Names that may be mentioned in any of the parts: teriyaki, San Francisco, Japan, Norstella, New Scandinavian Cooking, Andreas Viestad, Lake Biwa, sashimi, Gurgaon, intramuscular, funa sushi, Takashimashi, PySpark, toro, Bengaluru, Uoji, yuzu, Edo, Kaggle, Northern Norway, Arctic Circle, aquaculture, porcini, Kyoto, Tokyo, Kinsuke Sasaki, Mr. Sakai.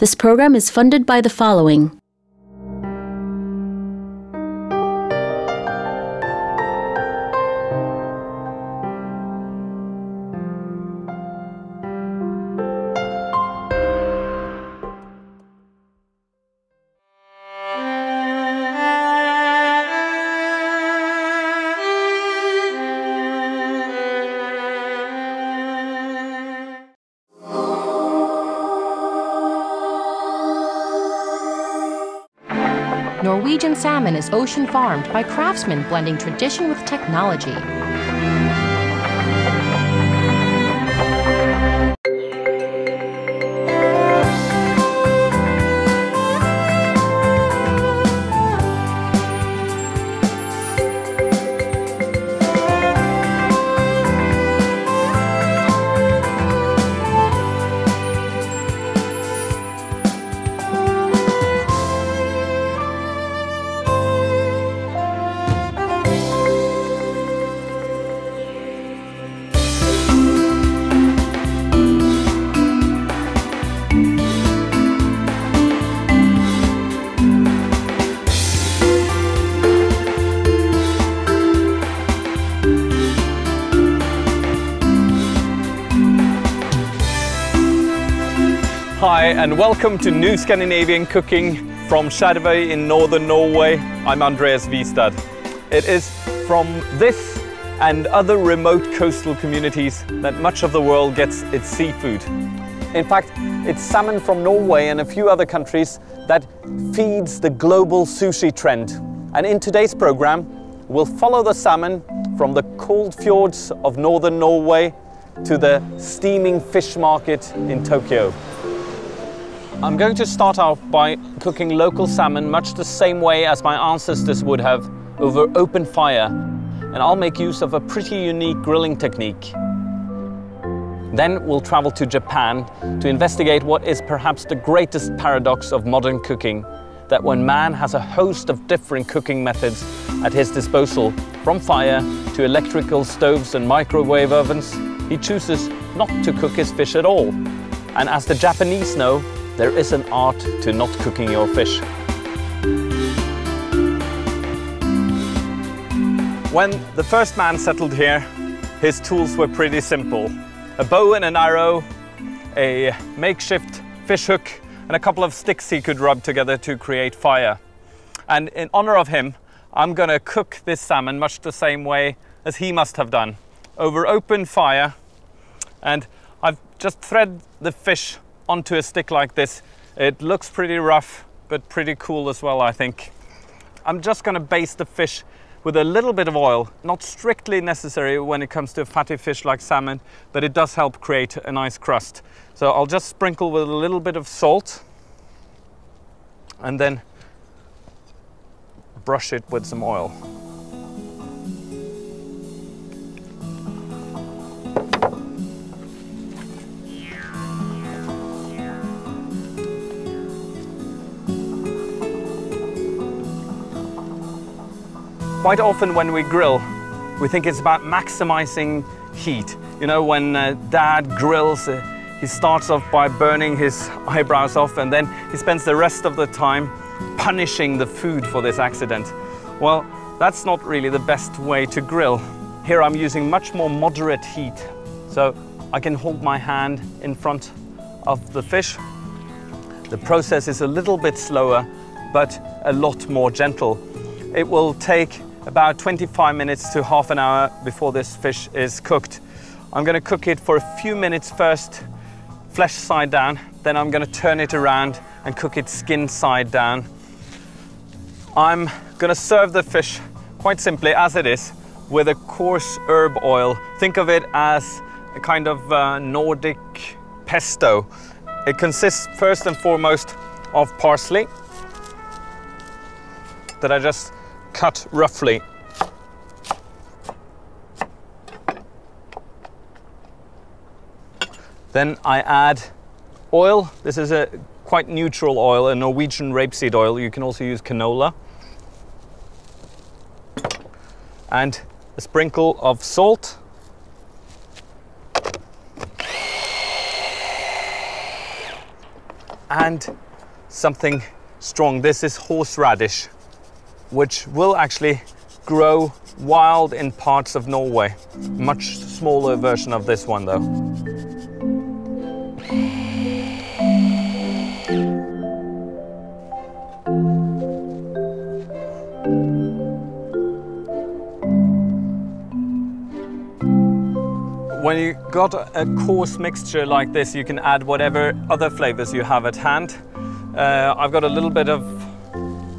This program is funded by the following. Norwegian salmon is ocean farmed by craftsmen blending tradition with technology. Hi and welcome to New Scandinavian Cooking from Shadevej in Northern Norway. I'm Andreas Viestad. It is from this and other remote coastal communities that much of the world gets its seafood. In fact, it's salmon from Norway and a few other countries that feeds the global sushi trend. And in today's program, we'll follow the salmon from the cold fjords of Northern Norway to the steaming fish market in Tokyo. I'm going to start out by cooking local salmon much the same way as my ancestors would have, over open fire, and I'll make use of a pretty unique grilling technique. Then we'll travel to Japan to investigate what is perhaps the greatest paradox of modern cooking, that when man has a host of different cooking methods at his disposal, from fire to electrical stoves and microwave ovens, he chooses not to cook his fish at all. And as the Japanese know, there is an art to not cooking your fish. When the first man settled here, his tools were pretty simple. A bow and an arrow, a makeshift fish hook, and a couple of sticks he could rub together to create fire. And in honor of him, I'm gonna cook this salmon much the same way as he must have done, over open fire. And I've just threaded the fish onto a stick like this. It looks pretty rough, but pretty cool as well, I think. I'm just gonna baste the fish with a little bit of oil, not strictly necessary when it comes to a fatty fish like salmon, but it does help create a nice crust. So I'll just sprinkle with a little bit of salt and then brush it with some oil. Quite often when we grill, we think it's about maximizing heat. You know, when Dad grills, he starts off by burning his eyebrows off and then he spends the rest of the time punishing the food for this accident. Well, that's not really the best way to grill. Here I'm using much more moderate heat. So I can hold my hand in front of the fish. The process is a little bit slower, but a lot more gentle. It will take about 25 minutes to half an hour before this fish is cooked. I'm gonna cook it for a few minutes first, flesh side down, then I'm gonna turn it around and cook it skin side down. I'm gonna serve the fish quite simply as it is with a coarse herb oil. Think of it as a kind of Nordic pesto. It consists first and foremost of parsley that I just cut roughly. Then I add oil. This is a quite neutral oil, a Norwegian rapeseed oil. You can also use canola. And a sprinkle of salt. and something strong. This is horseradish, which will actually grow wild in parts of Norway. Much smaller version of this one though. When you got a coarse mixture like this, you can add whatever other flavors you have at hand. I've got a little bit of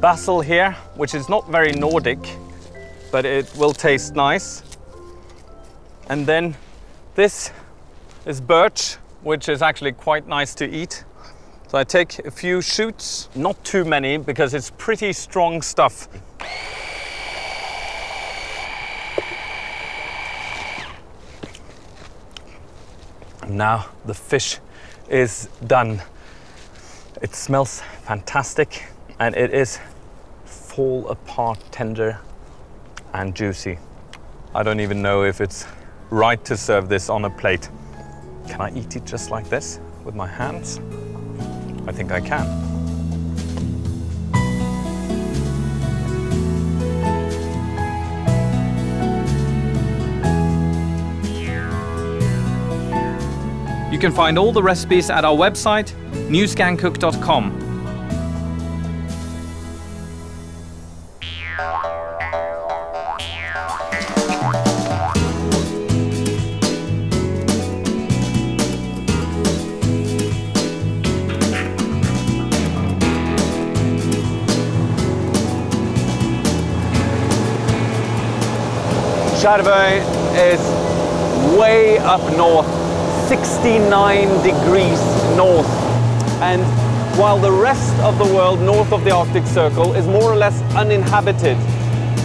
basil here, which is not very Nordic, but it will taste nice. And then this is birch, which is actually quite nice to eat. So I take a few shoots, not too many, because it's pretty strong stuff. Now the fish is done. It smells fantastic, and it is fall apart tender and juicy. I don't even know if it's right to serve this on a plate. Can I eat it just like this with my hands? I think I can. You can find all the recipes at our website, newscancook.com. Charveuil is way up north, 69 degrees north. And while the rest of the world north of the Arctic Circle is more or less uninhabited,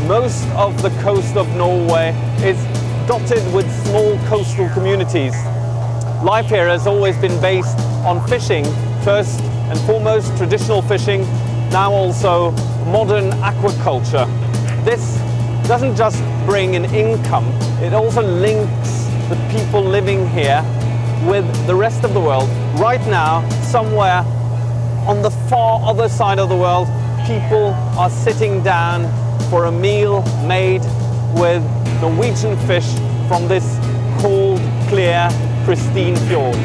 most of the coast of Norway is dotted with small coastal communities. Life here has always been based on fishing, first and foremost traditional fishing, now also modern aquaculture. This doesn't just bring an income, it also links the people living here with the rest of the world. Right now, somewhere on the far other side of the world, people are sitting down for a meal made with Norwegian fish from this cold, clear, pristine fjord.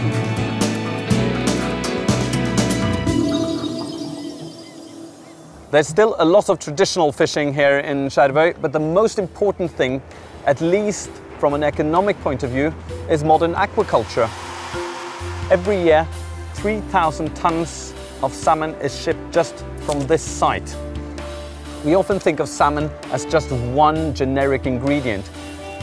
There's still a lot of traditional fishing here in Charveuil, but the most important thing, at least from an economic point of view, is modern aquaculture. Every year, 3,000 tons of salmon is shipped just from this site. We often think of salmon as just one generic ingredient,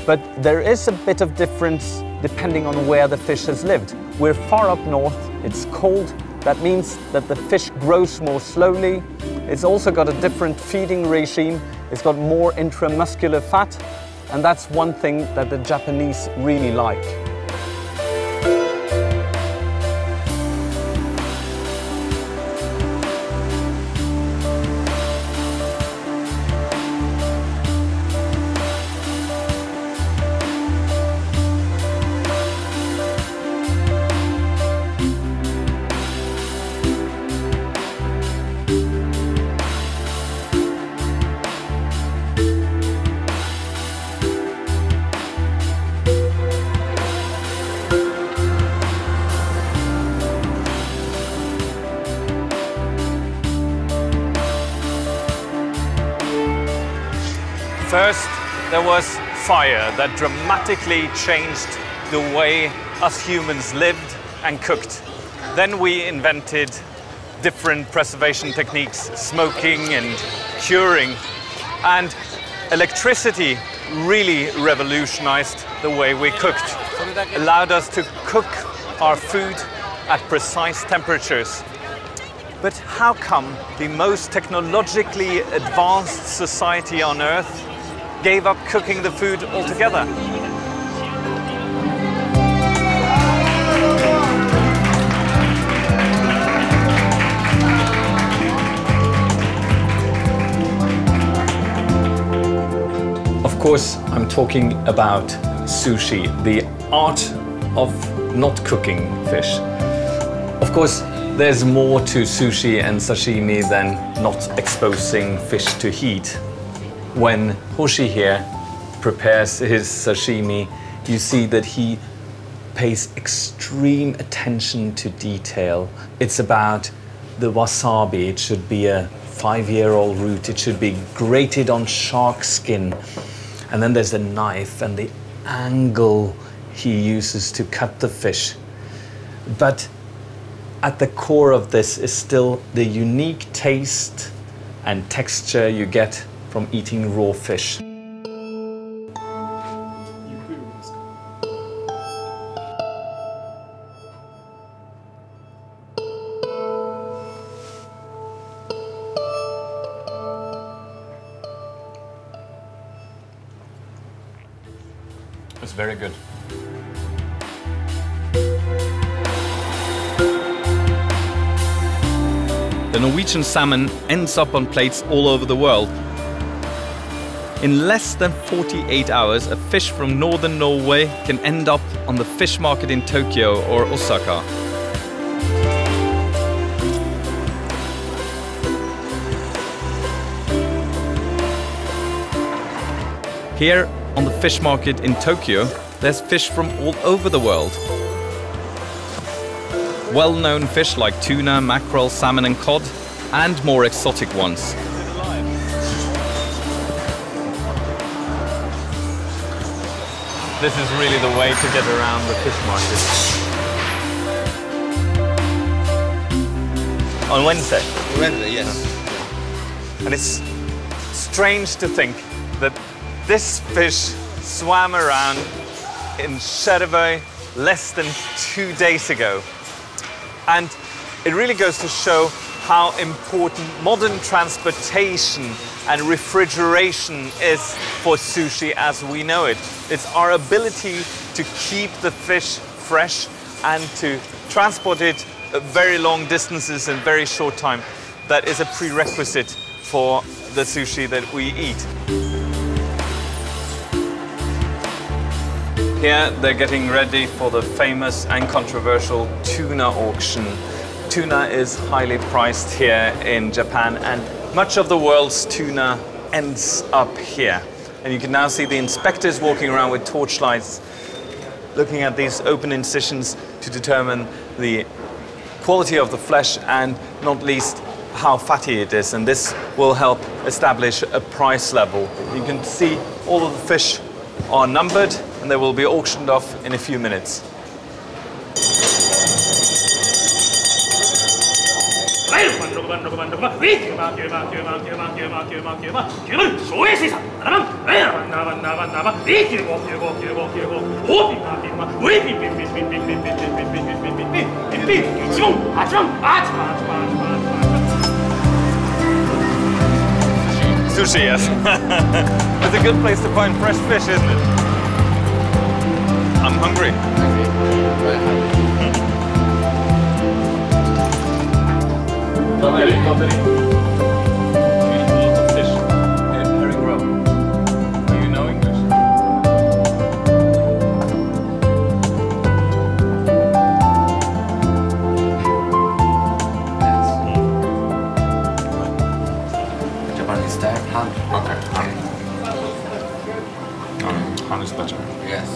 but there is a bit of difference depending on where the fish has lived. We're far up north, it's cold, that means that the fish grows more slowly. It's also got a different feeding regime. It's got more intramuscular fat. And that's one thing that the Japanese really like. First, there was fire that dramatically changed the way us humans lived and cooked. Then we invented different preservation techniques, smoking and curing. And electricity really revolutionized the way we cooked. It allowed us to cook our food at precise temperatures. But how come the most technologically advanced society on Earth gave up cooking the food altogether? Of course, I'm talking about sushi, the art of not cooking fish. Of course, There's more to sushi and sashimi than not exposing fish to heat. When Hoshi here prepares his sashimi, you see that he pays extreme attention to detail. It's about the wasabi. It should be a 5-year-old root. It should be grated on shark skin. And then there's the knife and the angle he uses to cut the fish. But at the core of this is still the unique taste and texture you get from eating raw fish. It's very good. The Norwegian salmon ends up on plates all over the world. In less than 48 hours, a fish from northern Norway can end up on the fish market in Tokyo or Osaka. Here on the fish market in Tokyo, there's fish from all over the world. Well-known fish like tuna, mackerel, salmon and cod, and more exotic ones. This is really the way to get around the fish market. On Wednesday? Wednesday, yes. And it's strange to think that this fish swam around in Shadevej less than 2 days ago. And it really goes to show how important modern transportation and refrigeration is for sushi as we know it. It's our ability to keep the fish fresh and to transport it at very long distances in very short time that is a prerequisite for the sushi that we eat. Here they're getting ready for the famous and controversial tuna auction. Tuna is highly priced here in Japan, and much of the world's tuna ends up here. And you can now see the inspectors walking around with torchlights, looking at these open incisions to determine the quality of the flesh and, not least, how fatty it is. And this will help establish a price level. You can see all of the fish are numbered, and they will be auctioned off in a few minutes. Sushi, yes. It's a good place to find fresh fish, isn't it? I'm hungry. You eat a lot of fish. Very well. Do you know English? Japanese type, hand. Okay. Han is better. Yes.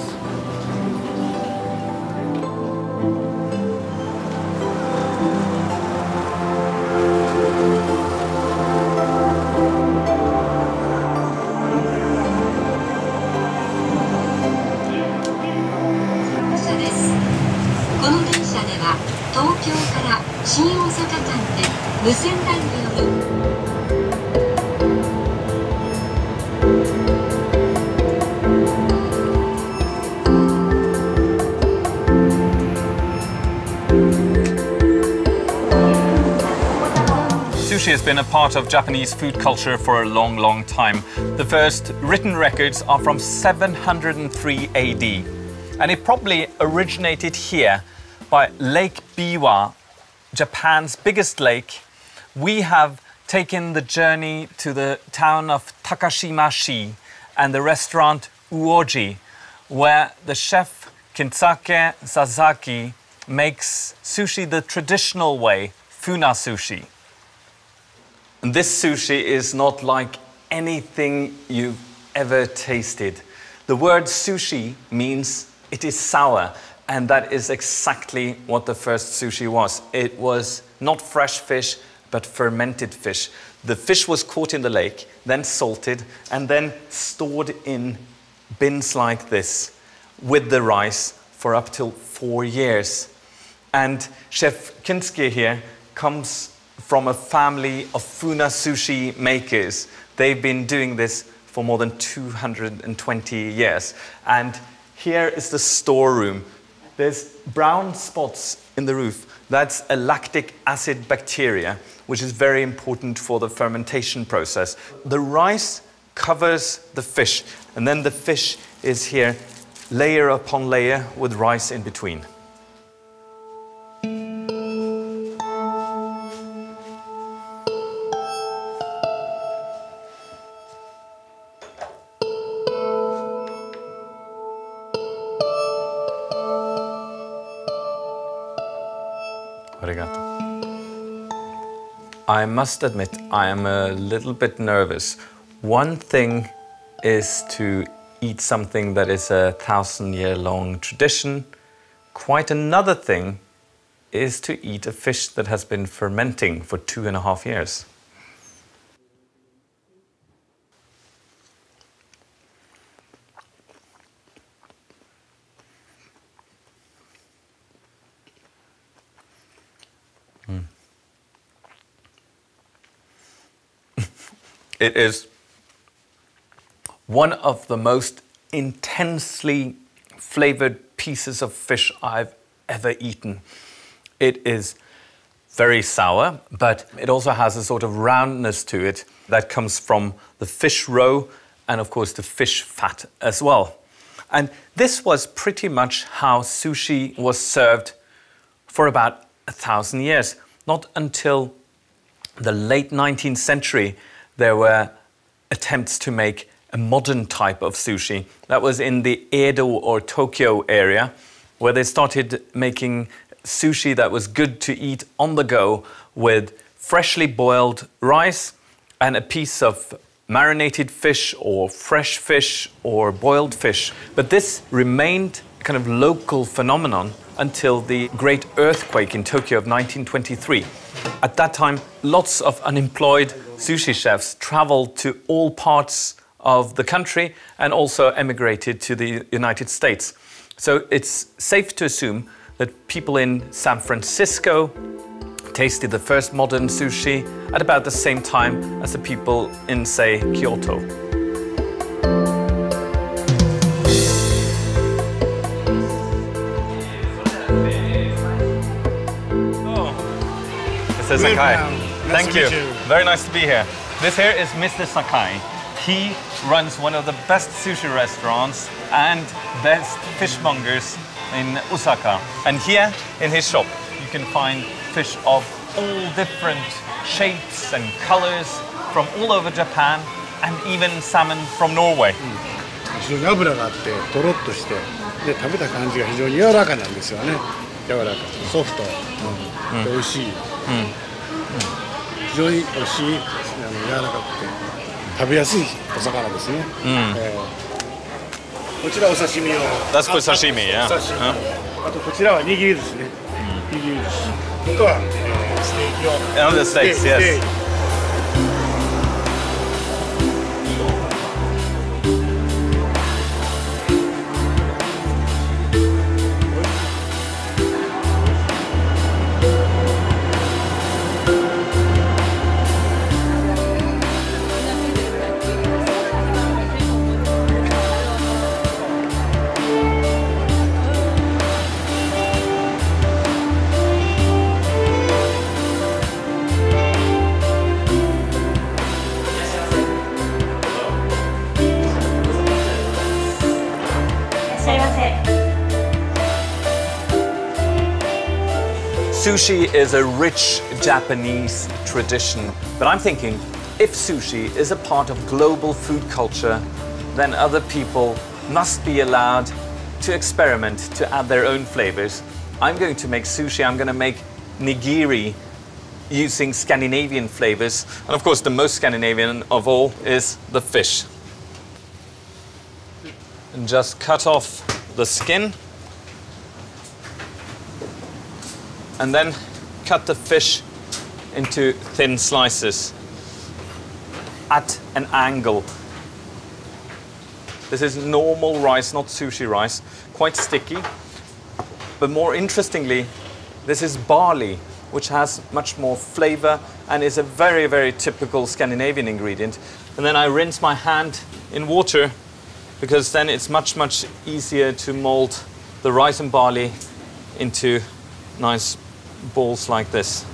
Sushi has been a part of Japanese food culture for a long, long time. The first written records are from 703 AD, and it probably originated here by Lake Biwa, Japan's biggest lake. We have taken the journey to the town of Takashimashi and the restaurant Uoji, where the chef Kinsuke Sasaki makes sushi the traditional way, funa sushi. And this sushi is not like anything you've ever tasted. The word sushi means it is sour, and that is exactly what the first sushi was. It was not fresh fish, but fermented fish. The fish was caught in the lake, then salted, and then stored in bins like this with the rice for up till 4 years. And Chef Kinsuke here comes from a family of funa sushi makers. They've been doing this for more than 220 years. And here is the storeroom. There's brown spots in the roof. That's a lactic acid bacteria, which is very important for the fermentation process. The rice covers the fish, and then the fish is here, layer upon layer, with rice in between. I must admit, I am a little bit nervous. One thing is to eat something that is a 1,000-year-long tradition. Quite another thing is to eat a fish that has been fermenting for 2.5 years. It is one of the most intensely flavored pieces of fish I've ever eaten. It is very sour, but it also has a sort of roundness to it that comes from the fish roe and, of course, the fish fat as well. And this was pretty much how sushi was served for about 1,000 years. Not until the late 19th century there were attempts to make a modern type of sushi. That was in the Edo or Tokyo area, where they started making sushi that was good to eat on the go with freshly boiled rice and a piece of marinated fish or fresh fish or boiled fish. But this remained a kind of local phenomenon until the great earthquake in Tokyo of 1923. At that time, lots of unemployed sushi chefs traveled to all parts of the country and also emigrated to the United States. So it's safe to assume that people in San Francisco tasted the first modern sushi at about the same time as the people in, say, Kyoto. Oh. Mr. Sakai. Thank you. Very nice to be here. This here is Mr. Sakai. He runs one of the best sushi restaurants and best fishmongers in Osaka. And here in his shop, you can find fish of all different shapes and colors from all over Japan, and even salmon from Norway. That's for sashimi, yeah. And the steaks, yes. Sushi is a rich Japanese tradition, but I'm thinking, if sushi is a part of global food culture, then other people must be allowed to experiment, to add their own flavors. I'm going to make sushi, I'm going to make nigiri using Scandinavian flavors. And of course, the most Scandinavian of all is the fish. And just cut off the skin. And then cut the fish into thin slices at an angle. This is normal rice, not sushi rice, quite sticky. But more interestingly, this is barley, which has much more flavor and is a very, very typical Scandinavian ingredient. And then I rinse my hand in water because then it's much, much easier to mold the rice and barley into nice balls like this.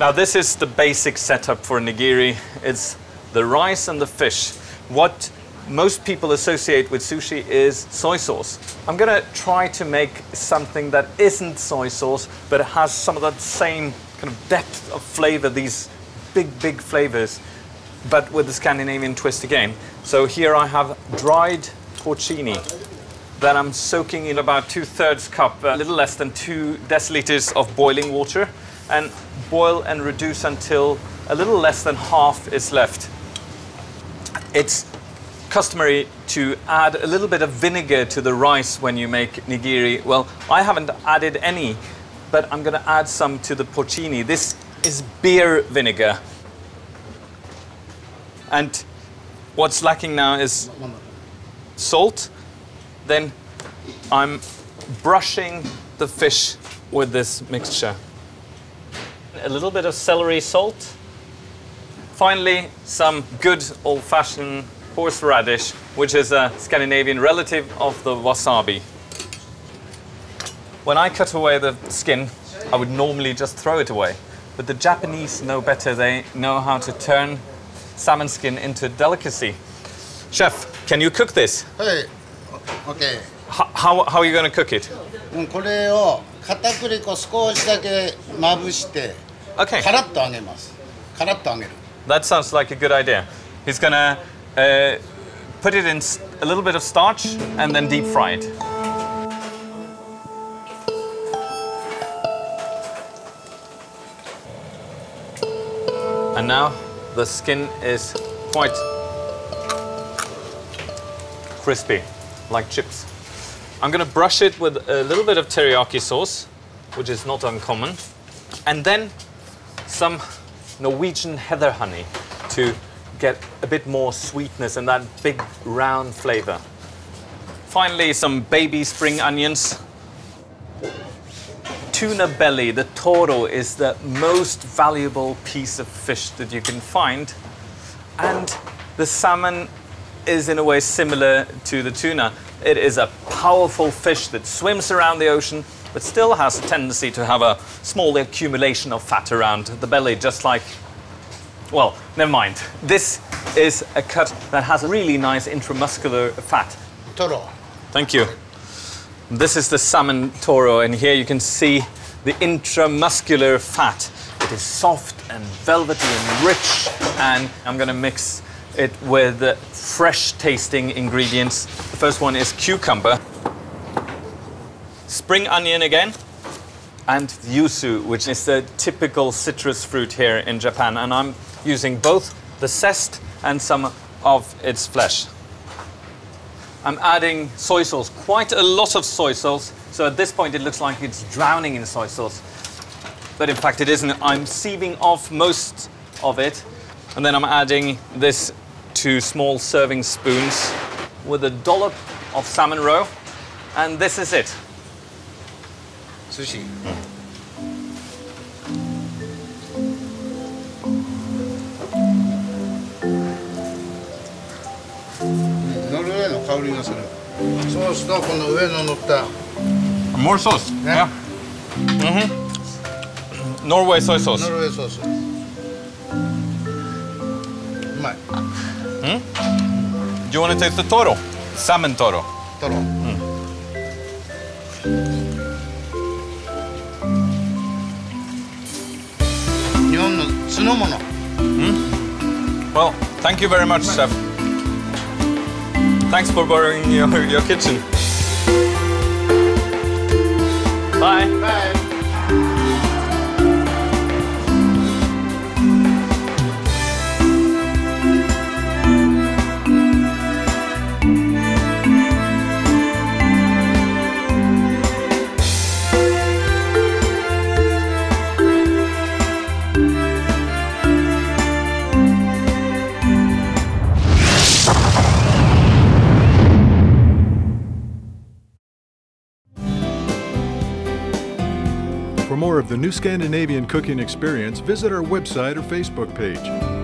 Now this is the basic setup for nigiri. It's the rice and the fish. What most people associate with sushi is soy sauce. I'm going to try to make something that isn't soy sauce, but it has some of that same kind of depth of flavor, these big flavors, but with the Scandinavian twist again. So here I have dried porcini that I'm soaking in about 2/3 cup, a little less than 2 deciliters of boiling water, and boil and reduce until a little less than half is left. It's customary to add a little bit of vinegar to the rice when you make nigiri. Well, I haven't added any, but I'm going to add some to the porcini. This is beer vinegar. And what's lacking now is salt. Then I'm brushing the fish with this mixture. A little bit of celery salt. Finally, some good old-fashioned horseradish, which is a Scandinavian relative of the wasabi. When I cut away the skin, I would normally just throw it away. But the Japanese know better. They know how to turn salmon skin into delicacy. Chef, can you cook this? Hey. Okay. How are you going to cook it? Okay. That sounds like a good idea. He's going to put it in a little bit of starch and then deep fry it. And now the skin is quite crispy, like chips. I'm going to brush it with a little bit of teriyaki sauce, which is not uncommon, and then some Norwegian heather honey to get a bit more sweetness and that big round flavor. Finally, some baby spring onions. Tuna belly, the toro, is the most valuable piece of fish that you can find, and the salmon is in a way similar to the tuna. It is a powerful fish that swims around the ocean, but still has a tendency to have a small accumulation of fat around the belly, just like, well, never mind. This is a cut that has a really nice intramuscular fat. Toro. Thank you. This is the salmon toro, and here you can see the intramuscular fat. It is soft and velvety and rich, and I'm going to mix it with fresh tasting ingredients. The first one is cucumber, spring onion again, and yuzu, which is the typical citrus fruit here in Japan. And I'm using both the zest and some of its flesh. I'm adding soy sauce, quite a lot of soy sauce. So at this point, it looks like it's drowning in soy sauce. But in fact, it isn't. I'm sieving off most of it. And then I'm adding this to small serving spoons with a dollop of salmon roe. And this is it. Sushi. More sauce, yeah. Mm-hmm. Norway soy sauce. Norway soy sauce. Mm? Do you want to taste the toro? Salmon toro. Toro. Mm. Mm? Well, thank you very much, chef. Thanks for borrowing your kitchen. Bye. Bye. For more of the New Scandinavian Cooking experience, visit our website or Facebook page.